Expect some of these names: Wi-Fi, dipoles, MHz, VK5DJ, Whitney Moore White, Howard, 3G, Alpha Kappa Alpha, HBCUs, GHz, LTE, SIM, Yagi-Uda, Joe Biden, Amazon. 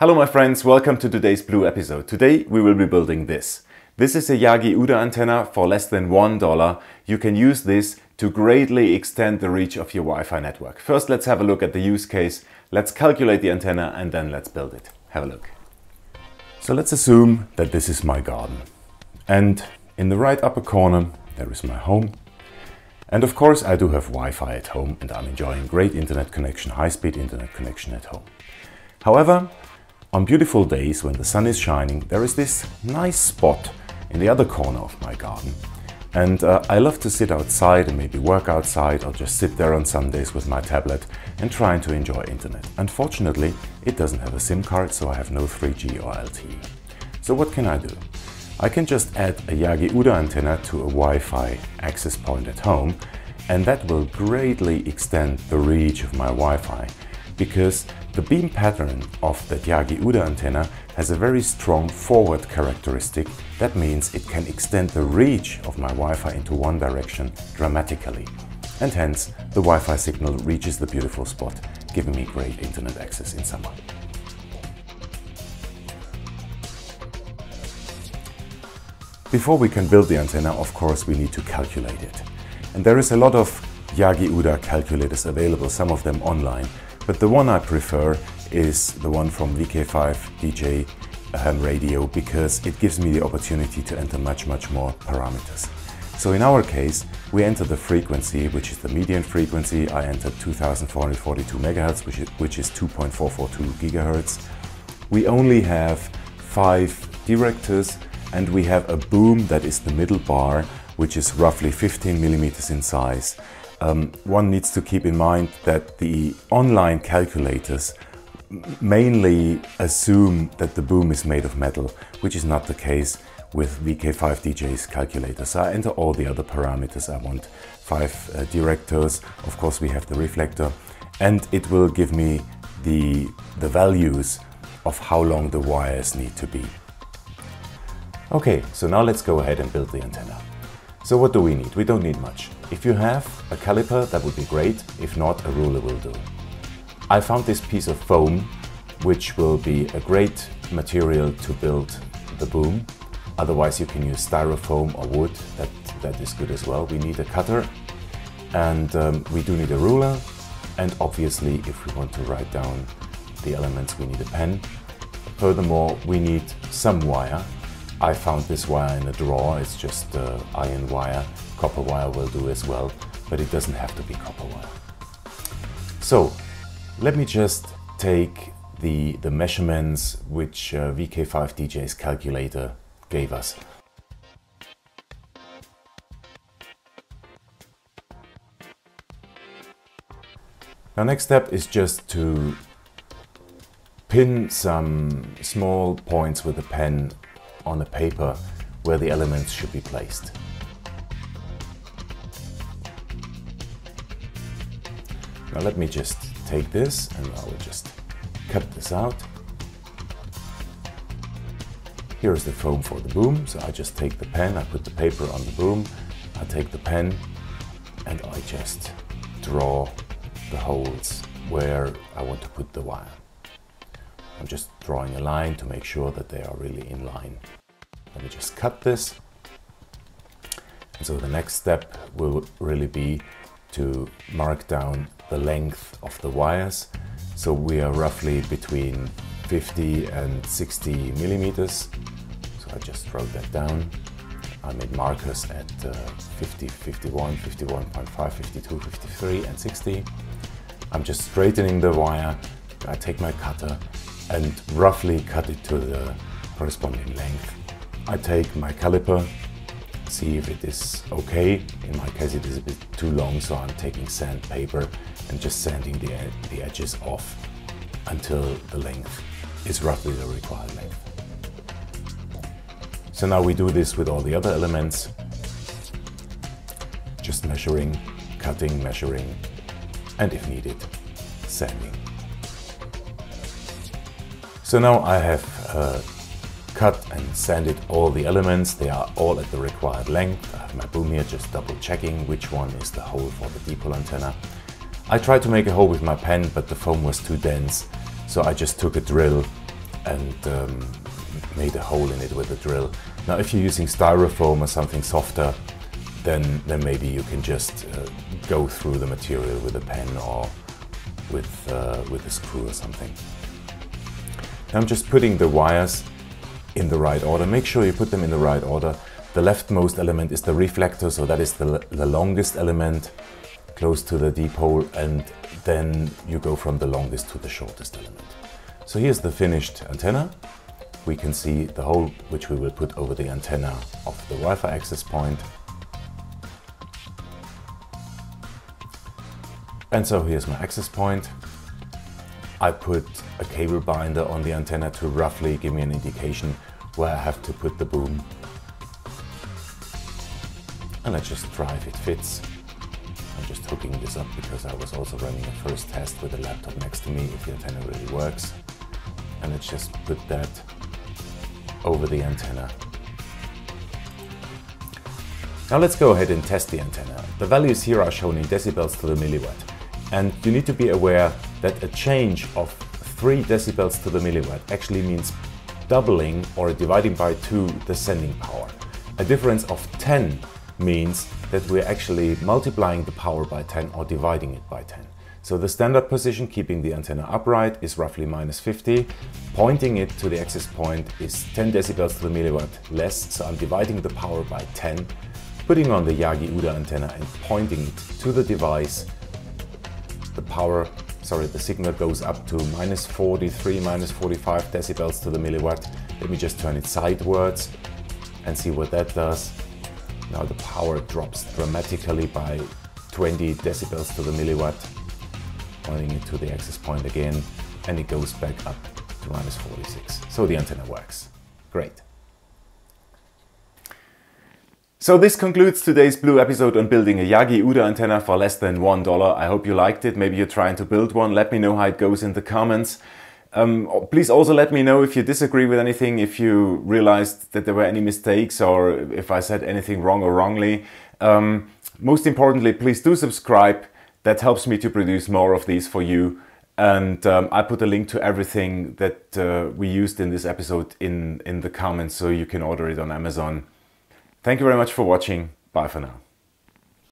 Hello my friends, welcome to today's Blue episode. Today we will be building this. This is a Yagi-Uda antenna for less than $1. You can use this to greatly extend the reach of your Wi-Fi network. First let's have a look at the use case. Let's calculate the antenna and then let's build it. Have a look. So let's assume that this is my garden. And in the right upper corner there is my home. And of course I do have Wi-Fi at home and I'm enjoying great internet connection, high-speed internet connection at home. However, on beautiful days when the sun is shining, there is this nice spot in the other corner of my garden. And I love to sit outside and maybe work outside or just sit there on Sundays with my tablet and trying to enjoy internet. Unfortunately, it doesn't have a SIM card, so I have no 3G or LTE. So what can I do? I can just add a Yagi-Uda antenna to a Wi-Fi access point at home, and that will greatly extend the reach of my Wi-Fi, because the beam pattern of that Yagi-Uda antenna has a very strong forward characteristic. That means it can extend the reach of my Wi-Fi into one direction dramatically. And hence, the Wi-Fi signal reaches the beautiful spot, giving me great internet access in summer. Before we can build the antenna, of course, we need to calculate it. And there is a lot of Yagi-Uda calculators available, some of them online. But the one I prefer is the one from VK5DJ radio, because it gives me the opportunity to enter much more parameters. So in our case, we enter the frequency, which is the median frequency. I entered 2442 MHz, which is 2.442 GHz. We only have 5 directors and we have a boom that is the middle bar, which is roughly 15 millimeters in size. One needs to keep in mind that the online calculators mainly assume that the boom is made of metal, which is not the case with VK5DJ's calculator. So I enter all the other parameters I want. 5 directors, of course we have the reflector, and it will give me the values of how long the wires need to be. Okay, so now let's go ahead and build the antenna. So what do we need? We don't need much. If you have a caliper, that would be great. If not, a ruler will do. I found this piece of foam, which will be a great material to build the boom. Otherwise, you can use styrofoam or wood. That is good as well. We need a cutter, and we do need a ruler. And obviously, if we want to write down the elements, we need a pen. Furthermore, we need some wire. I found this wire in a drawer. It's just iron wire. Copper wire will do as well, but it doesn't have to be copper wire. So let me just take the measurements which VK5DJ's calculator gave us. Now next step is just to pin some small points with a pen on a paper where the elements should be placed. Now let me just take this and I will just cut this out. Here is the foam for the boom, so I just take the pen, I put the paper on the boom, I take the pen and I just draw the holes where I want to put the wire. I'm just drawing a line to make sure that they are really in line. Let me just cut this. And so the next step will really be to mark down the length of the wires. So we are roughly between 50 and 60 millimeters. So I just wrote that down. I made markers at 50, 51, 51.5, 52, 53 and 60. I'm just straightening the wire. I take my cutter and roughly cut it to the corresponding length. I take my caliper, see if it is okay. In my case it is a bit too long, so I'm taking sandpaper and just sanding the edges off until the length is roughly the required length. So now we do this with all the other elements, just measuring, cutting, measuring, and if needed, sanding. So now I have cut and sanded all the elements. They are all at the required length. I have my boom here, just double checking which one is the hole for the dipole antenna. I tried to make a hole with my pen, but the foam was too dense, so I just took a drill and made a hole in it with a drill. Now if you're using styrofoam or something softer, then maybe you can just go through the material with a pen or with a screw or something. Now I'm just putting the wires in the right order. Make sure you put them in the right order. The leftmost element is the reflector, so that is the longest element close to the dipole, and then you go from the longest to the shortest element. So here's the finished antenna. We can see the hole which we will put over the antenna of the Wi-Fi access point. And so here's my access point. I put a cable binder on the antenna to roughly give me an indication where I have to put the boom. And I just try if it fits. I'm just hooking this up because I was also running a first test with a laptop next to me if the antenna really works. And let's just put that over the antenna. Now let's go ahead and test the antenna. The values here are shown in decibels to the milliwatt. And you need to be aware that a change of 3 decibels to the milliwatt actually means doubling or dividing by 2 the sending power. A difference of 10 means that we're actually multiplying the power by 10 or dividing it by 10. So the standard position, keeping the antenna upright, is roughly -50. Pointing it to the access point is 10 decibels to the milliwatt less, so I'm dividing the power by 10, putting on the Yagi-Uda antenna and pointing it to the device. The signal goes up to -43, -45 decibels to the milliwatt. Let me just turn it sidewards and see what that does. Now the power drops dramatically by 20 decibels to the milliwatt, pointing it to the access point again, and it goes back up to -46. So the antenna works. Great. So this concludes today's Blue episode on building a Yagi-Uda antenna for less than $1. I hope you liked it. Maybe you're trying to build one. Let me know how it goes in the comments. Please also let me know if you disagree with anything, if you realized that there were any mistakes or if I said anything wrong or wrongly. Most importantly, please do subscribe. That helps me to produce more of these for you. And I put a link to everything that we used in this episode in the comments, so you can order it on Amazon. Thank you very much for watching. Bye for now.